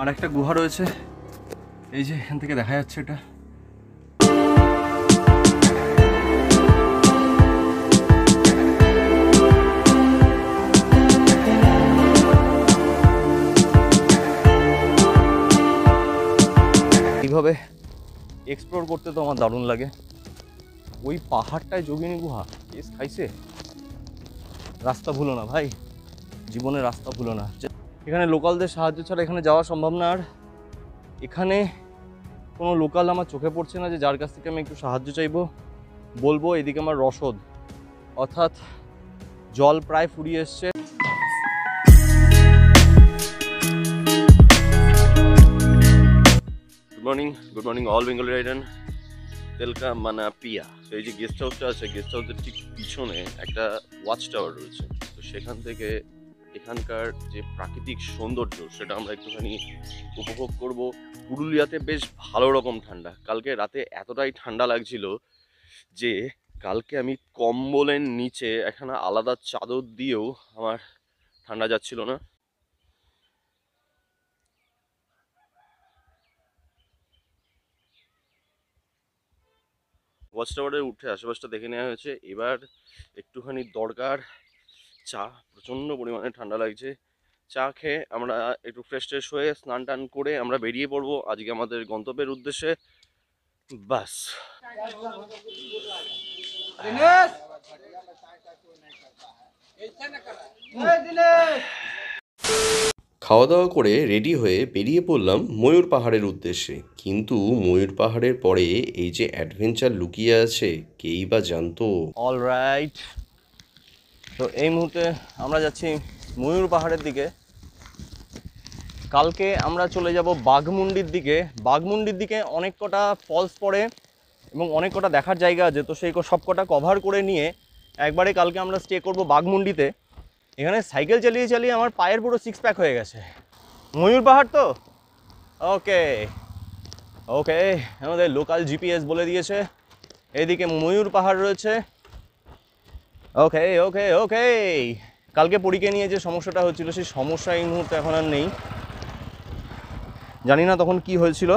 আর একটা গুহা রয়েছে, এই যে এখান থেকে দেখা যাচ্ছে এটা। এইভাবে এক্সপ্লোর করতে তো আমার দারুণ লাগে। ওই পাহাড়টায় যোগিনী গুহা কেস খাইছে। রাস্তা ভুলো না ভাই, জীবনে রাস্তা ভুলো না। এখানে লোকালদের সাহায্য ছাড়া এখানে যাওয়া সম্ভব না। আর এখানে কোনো লোকাল আমার চোখে পড়ছে না যে যার কাছ থেকে আমি একটু সাহায্য চাইবো বলবো। এদিকে আমার রসদ অর্থাৎ জল প্রায় ফুরিয়ে এসছে। Good morning all Bengali rider. তেলকা মানাপিয়া, তো এই যে গেস্ট হাউসটা আছে, গেস্ট হাউসের ঠিক পিছনে একটা ওয়াচ টাওয়ার রয়েছে। তো সেখান থেকে এখানকার যে প্রাকৃতিক সৌন্দর্য সেটা আমরা একটুখানি উপভোগ করব। পুরুলিয়াতে বেশ ভালো রকম ঠান্ডা। কালকে রাতে এতটাই ঠান্ডা লাগছিল যে কালকে আমি কম্বলের নিচে এখানে আলাদা চাদর দিয়েও আমার ঠান্ডা যাচ্ছিল না। ওয়াচ টাওয়ারে উঠে আশেপাশটা দেখে নেওয়া হয়েছে। এবার একটুখানি দরকার চা। প্রচণ্ড পরিমাণে ঠান্ডা লাগছে। চা খেয়ে আমরা একটু ফ্রেশ ট্রেশ হয়ে স্নান টান করে আমরা বেরিয়ে পড়বো আজকে আমাদের গন্তব্যের উদ্দেশ্যে। বাস খাওয়া দাওয়া করে রেডি হয়ে বেরিয়ে পড়লাম ময়ূর পাহাড়ের উদ্দেশ্যে। কিন্তু ময়ূর পাহাড়ের পরে এই যে অ্যাডভেঞ্চার লুকিয়ে আছে কেই বা জানতো। অলরাইট, তো এই মুহূর্তে আমরা যাচ্ছি ময়ূর পাহাড়ের দিকে। কালকে আমরা চলে যাব বাঘমুন্ডির দিকে। বাঘমুন্ডির দিকে অনেক কটা ফলস পড়ে এবং অনেক কটা দেখার জায়গা আছে। তো সেই সব কটা কভার করে নিয়ে একবারে কালকে আমরা স্টে করব বাঘমুন্ডিতে। এখানে সাইকেল চালিয়ে চালিয়ে আমার পায়ের পুরো সিক্স প্যাক হয়ে গেছে। ময়ূর পাহাড় তো ওকে ওকে। আমাদের লোকাল জিপিএস বলে দিয়েছে এইদিকে ময়ূর পাহাড় রয়েছে। ওকে ওকে ওকে। কালকে পরীকে নিয়ে যে সমস্যাটা হচ্ছিল সেই সমস্যা এই মুহূর্তে এখন আর নেই। জানি না তখন কি হয়েছিল,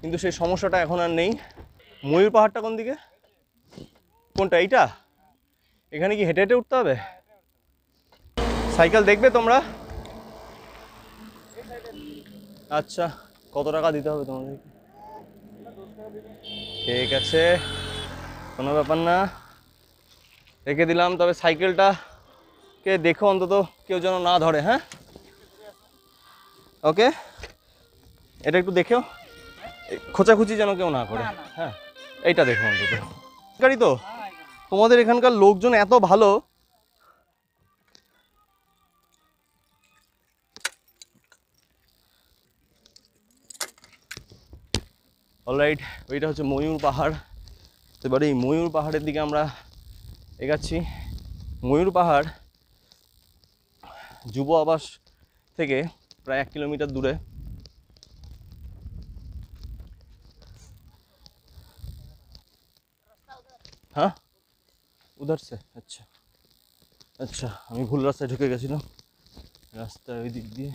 কিন্তু সেই সমস্যাটা এখন আর নেই। ময়ূর পাহাড়টা কোন দিকে? কোনটা? এইটা? এখানে কি হেঁটে হেঁটে উঠতে হবে? সাইকেল দেখবে তোমরা? আচ্ছা, কত টাকা দিতে হবে তোমাদের? ঠিক আছে, কোনো ব্যাপার না, রেখে দিলাম। তবে সাইকেলটাকে দেখো অন্তত কেউ যেন না ধরে। হ্যাঁ ওকে, এটা একটু দেখেও, খোঁচাখুচি যেন কেউ না করে। হ্যাঁ এইটা দেখো অন্তত। গাড়ি তো তোমাদের এখানকার লোকজন এত ভালো। অলরাইট, ওইটা হচ্ছে ময়ূর পাহাড়। এবারে এই ময়ূর পাহাড়ের দিকে আমরা এগাচ্ছি। ময়ূর পাহাড় যুব আবাস থেকে প্রায় 1 কিলোমিটার দূরে। হ্যাঁ উধারছে। আচ্ছা আচ্ছা, আমি ভুল রাস্তায় ঢুকে গেছিলাম, রাস্তা ওই দিক দিয়ে।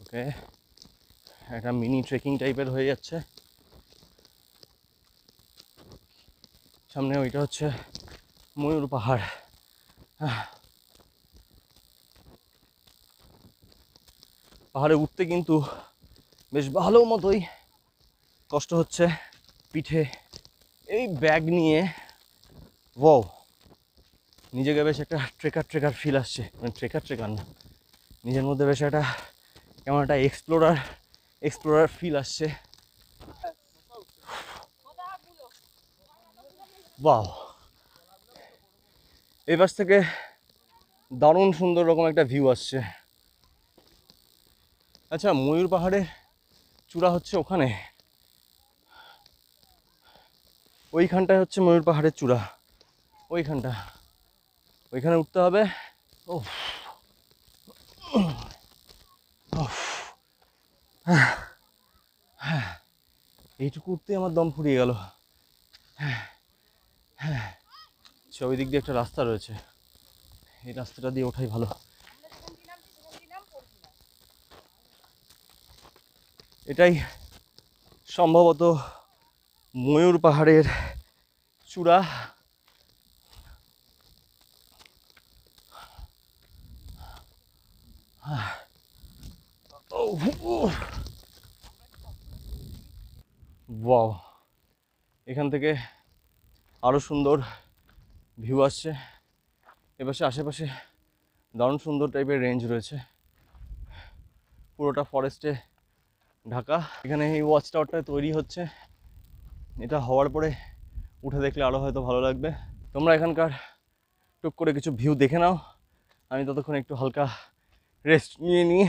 ওকে, একটা মিনি ট্রেকিং টাইপের হয়ে যাচ্ছে। সামনে ওইটা হচ্ছে ময়ূর পাহাড়। পাহাড়ে উঠতে কিন্তু বেশ ভালো মতোই কষ্ট হচ্ছে। পিঠে এই ব্যাগ নিয়ে ওয়াও, নিজেকে বেশ একটা ট্রেকার ফিল আসছে। মানে ট্রেকার না, নিজের মধ্যে বেশ একটা কেমন একটা এক্সপ্লোরার ফিল আসছে। বাহ, এই পাশ থেকে দারুণ সুন্দর রকম একটা ভিউ আসছে। আচ্ছা, ময়ূর পাহাড়ে চূড়া হচ্ছে ওখানে, ওইখানটায় হচ্ছে ময়ূর পাহাড়ের চূড়া, ওইখানটা, ওইখানে উঠতে হবে। ও হ্যাঁ, এইটুকু উঠতে আমার দম ফুরিয়ে গেল। হ্যাঁ, ওই দিক দিয়ে একটা রাস্তা রয়েছে, এই রাস্তাটা দিয়ে ওঠাই ভালো। এটাই সম্ভবত ময়ূর পাহাড়ের চূড়া। ওয়াও, এখান থেকে আরো সুন্দর ভিউ আসছে। এপাশে আশেপাশে দারুণ সুন্দর টাইপের রেঞ্জ রয়েছে, পুরোটা ফরেস্টে ঢাকা। এখানে এই ওয়াচ টাওয়ারটা তৈরি হচ্ছে, এটা হওয়ার পরে উঠে দেখলে আরও হয়তো ভালো লাগবে। তোমরা এখানকার টুক করে কিছু ভিউ দেখে নাও, আমি ততক্ষণ একটু হালকা রেস্ট নিয়ে নিই।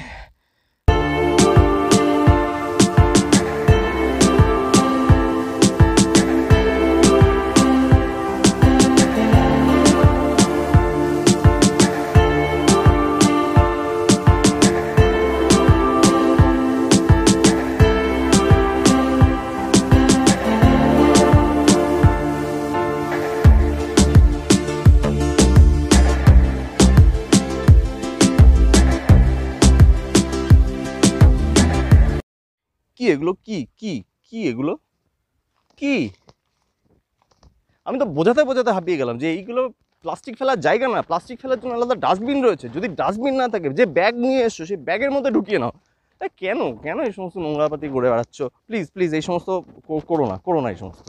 কি এগুলো? কি কি কি এগুলো? কি? আমি তো বোঝাতে বোঝাতে হাঁপিয়ে গেলাম যে এইগুলো প্লাস্টিক ফেলার জায়গা না, প্লাস্টিক ফেলার জন্য আলাদা ডাস্টবিন রয়েছে। যদি ডাস্টবিন না থাকে, যে ব্যাগ নিয়ে এসছো সেই ব্যাগের মধ্যে ঢুকিয়ে নাও। তাই কেন কেন এই সমস্ত নোংরাপাতি ঘুরে বেড়াচ্ছ? প্লিজ প্লিজ এই সমস্ত করো না, করো না এই সমস্ত।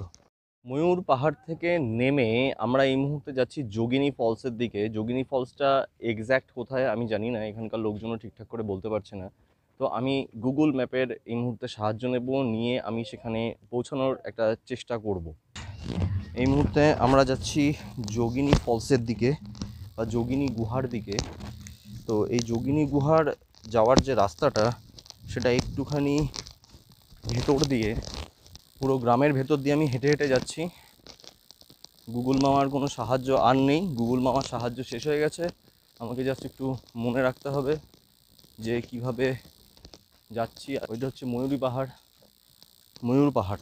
ময়ূর পাহাড় থেকে নেমে আমরা এই মুহূর্তে যাচ্ছি যোগিনী ফলসের দিকে। যোগিনী ফলসটা এক্স্যাক্ট কোথায় আমি জানি না, এখানকার লোকজনও ঠিকঠাক করে বলতে পারছে না। তো আমি গুগল ম্যাপের এই মুহূর্তে সাহায্য নেব, নিয়ে আমি সেখানে পৌঁছানোর একটা চেষ্টা করব। এই মুহূর্তে আমরা যাচ্ছি যোগিনী ফলসের দিকে বা যোগিনী গুহার দিকে। তো এই যোগিনী গুহার যাওয়ার যে রাস্তাটা, সেটা একটুখানি ভেতর দিয়ে, পুরো গ্রামের ভেতর দিয়ে আমি হেঁটে হেঁটে যাচ্ছি। গুগল মামার কোনো সাহায্য আর নেই, গুগল মামার সাহায্য শেষ হয়ে গেছে। আমাকে জাস্ট একটু মনে রাখতে হবে যে কীভাবে যাচ্ছি। ওইটা হচ্ছে ময়ূর পাহাড়।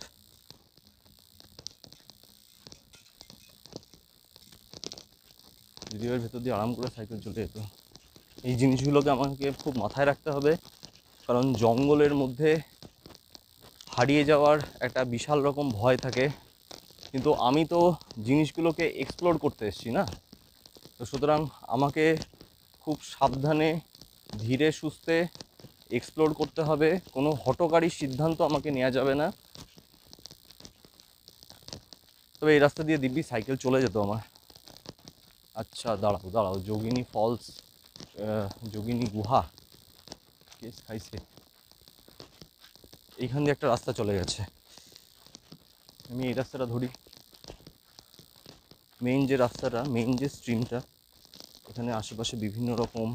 যদি ওর ভেতর দিয়ে আরাম করে সাইকেল চলে যেত। এই জিনিসগুলোকে আমাকে খুব মাথায় রাখতে হবে, কারণ জঙ্গলের মধ্যে হারিয়ে যাওয়ার একটা বিশাল রকম ভয় থাকে। কিন্তু আমি তো জিনিসগুলোকে এক্সপ্লোর করতে এসেছি না, তো সুতরাং আমাকে খুব সাবধানে ধীরে সুস্থে এক্সপ্লোর করতে হবে। কোনো হটকারী সিদ্ধান্ত আমাকে নেওয়া যাবে না। তবে এই রাস্তা দিয়ে দিব্যি সাইকেল চলে যেত আমার। আচ্ছা দাঁড়াও, যোগিনী ফলস, যোগিনী গুহা কেস খাইছে। এইখান দিয়ে একটা রাস্তা চলে গেছে, আমি এই রাস্তাটা ধরি। মেইন যে স্ট্রিমটা, এখানে আশেপাশে বিভিন্ন রকম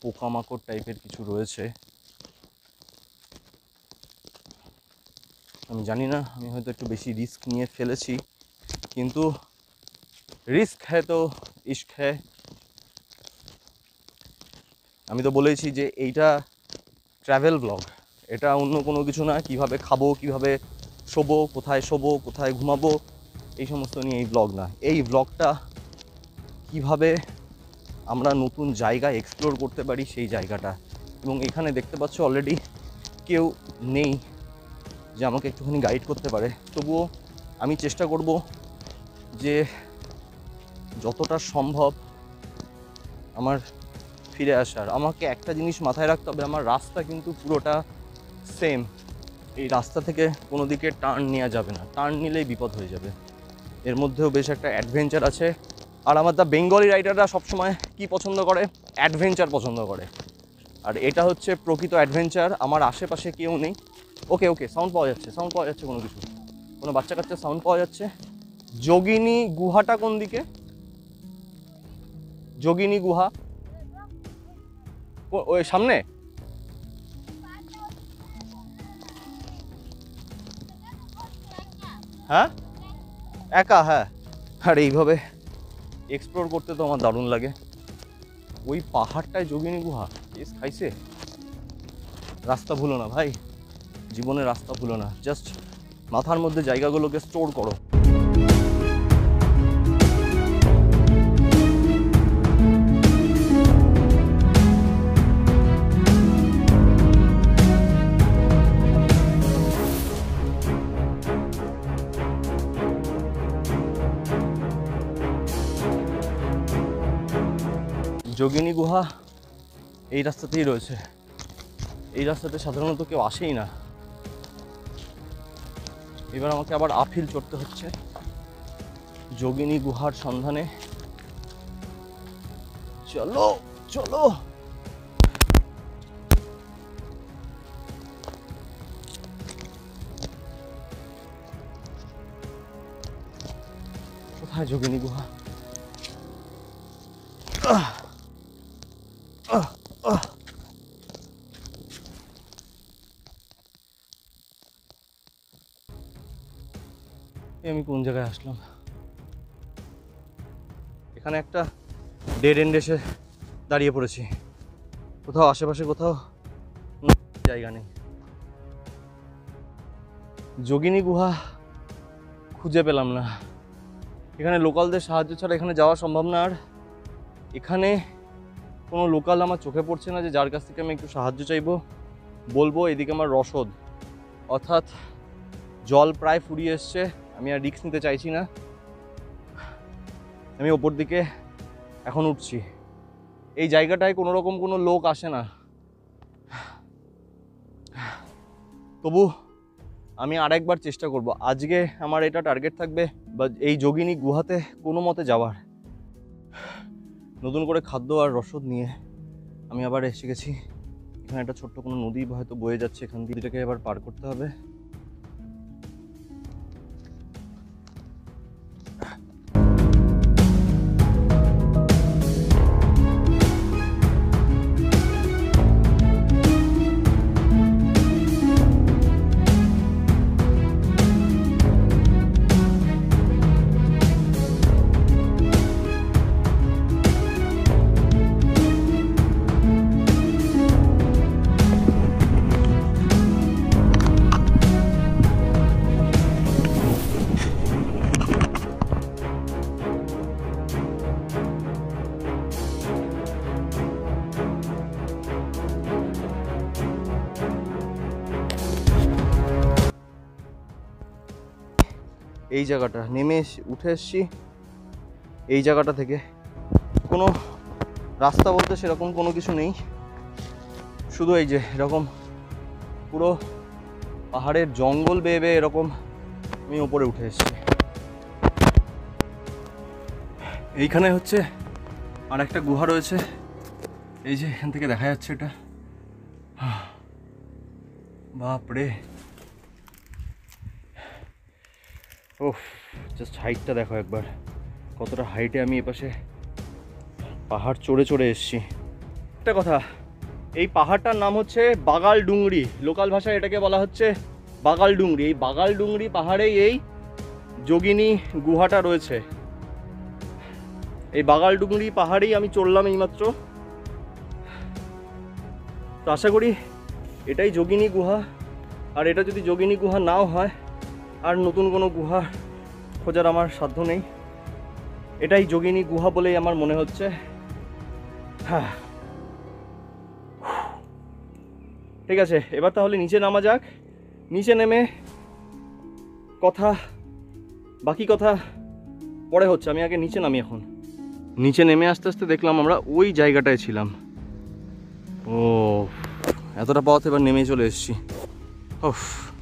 পোকামাকড় টাইপের কিছু রয়েছে। আমি জানি না, আমি হয়তো একটু বেশি রিস্ক নিয়ে ফেলেছি, কিন্তু রিস্ক হ্যাঁ তো ইস্ক হ্যাঁ। আমি তো বলেছি যে এইটা ট্রাভেল ব্লগ, এটা অন্য কোনো কিছু না। কিভাবে খাবো, কিভাবে শোবো, কোথায় ঘুমাবো, এই সমস্ত নিয়ে এই ব্লগ না। এই ব্লগটা কিভাবে আমরা নতুন জায়গা এক্সপ্লোর করতে পারি সেই জায়গাটা। এবং এখানে দেখতে পাচ্ছ অলরেডি কেউ নেই যে আমাকে একটুখানি গাইড করতে পারে, তবুও আমি চেষ্টা করব যে যতটা সম্ভব আমার ফিরে আসার। আমাকে একটা জিনিস মাথায় রাখতে হবে, আমার রাস্তা কিন্তু পুরোটা সেম। এই রাস্তা থেকে কোনো দিকে টার্ন নেওয়া যাবে না, টার্ন নিলেই বিপদ হয়ে যাবে। এর মধ্যেও বেশ একটা অ্যাডভেঞ্চার আছে। আর আমার বেঙ্গলি রাইডাররা সবসময় কি পছন্দ করে? অ্যাডভেঞ্চার পছন্দ করে, আর এটা হচ্ছে প্রকৃত অ্যাডভেঞ্চার। আমার আশেপাশে কেউ নেই। ওকে ওকে, সাউন্ড পাওয়া যাচ্ছে কোনো কিছু, কোনো বাচ্চা কাচ্চা সাউন্ড পাওয়া যাচ্ছে। যোগিনী গুহাটা কোন দিকে? যোগিনী গুহা ওই সামনে। হ্যাঁ একা? হ্যাঁ। আর এইভাবে এক্সপ্লোর করতে তো আমার দারুণ লাগে। ওই পাহাড়টায় যোগিনী গুহা কেস খাইছে। রাস্তা ভুলো না ভাই, জীবনে রাস্তা ভুলো না। জাস্ট মাথার মধ্যে জায়গাগুলোকে স্টোর করো। যোগিনী গুহা এই রাস্তাতেই রয়েছে। এই রাস্তাতে সাধারণত কেউ আসেই না। এবার আমাকে আবার আফিল চড়তে হচ্ছে যোগিনী গুহার সন্ধানে। চলো চলো। কোথায় যোগিনী গুহা? আমি কোন জায়গায় আসলাম? এখানে একটা ডেড এন্ড এসে দাঁড়িয়ে পড়েছি। কোথাও আশেপাশে কোথাও জায়গা নেই। যোগিনী গুহা খুঁজে পেলাম না। এখানে লোকালদের সাহায্য ছাড়া এখানে যাওয়া সম্ভব না। আর এখানে কোনো লোকাল আমার চোখে পড়ছে না যে যার কাছ থেকে আমি একটু সাহায্য চাইবো, বলবো এদিকে আমার রসদ অর্থাৎ জল প্রায় ফুরিয়ে এসছে। আমি আর রিস্ক নিতে চাইছি না। আমি ওপর দিকে এখন উঠছি। এই জায়গাটায় কোনোরকম কোনো লোক আসে না। তবু আমি আরেকবার চেষ্টা করব। আজকে আমার এটা টার্গেট থাকবে বা এই যোগিনী গুহাতে কোনো মতে যাওয়ার। নতুন করে খাদ্য আর রসদ নিয়ে আমি আবার এসে গেছি। এখানে একটা ছোট্ট কোনো নদী হয়তো বয়ে যাচ্ছে, এখান দিয়ে এটাকে আবার পার করতে হবে। এই জায়গাটা নেমে উঠে এসছি। এই জায়গাটা থেকে কোনো রাস্তা বলতে সেরকম কোনো কিছু নেই, শুধু এই যে এরকম পুরো পাহাড়ের জঙ্গল বেয়ে বেয়ে এরকম আমি ওপরে উঠে এসছি। এইখানে হচ্ছে আর একটা গুহা রয়েছে, এই যে এখান থেকে দেখা যাচ্ছে এটা। বাপরে, ওহ, জাস্ট হাইটটা দেখো একবার, কতটা হাইটে আমি এপাশে পাহাড় চড়ে চড়ে এসছি। একটা কথা, এই পাহাড়টার নাম হচ্ছে বাগাল ডুংরি, লোকাল ভাষায় এটাকে বলা হচ্ছে বাগাল ডুংরি। এই বাগাল ডুংরি পাহাড়ে এই যোগিনী গুহাটা রয়েছে। এই বাগাল ডুংরি পাহাড়েই আমি চড়লাম এইমাত্র। তো আশা করি এটাই যোগিনী গুহা। আর এটা যদি যোগিনী গুহা নাও হয়, আর নতুন কোনো গুহা খোঁজার আমার সাধ্য নেই। এটাই যোগিনী গুহা বলেই আমার মনে হচ্ছে। হ্যাঁ, ঠিক আছে, এবার তাহলে নিচে নামা যাক। নিচে নেমে বাকি কথা পরে হচ্ছে, আমি আগে নিচে নামি। এখন নিচে নেমে আস্তে আস্তে দেখলাম আমরা ওই জায়গাটায় ছিলাম। ও, এতটা পথ এবার নেমে চলে এসছি। ওফ,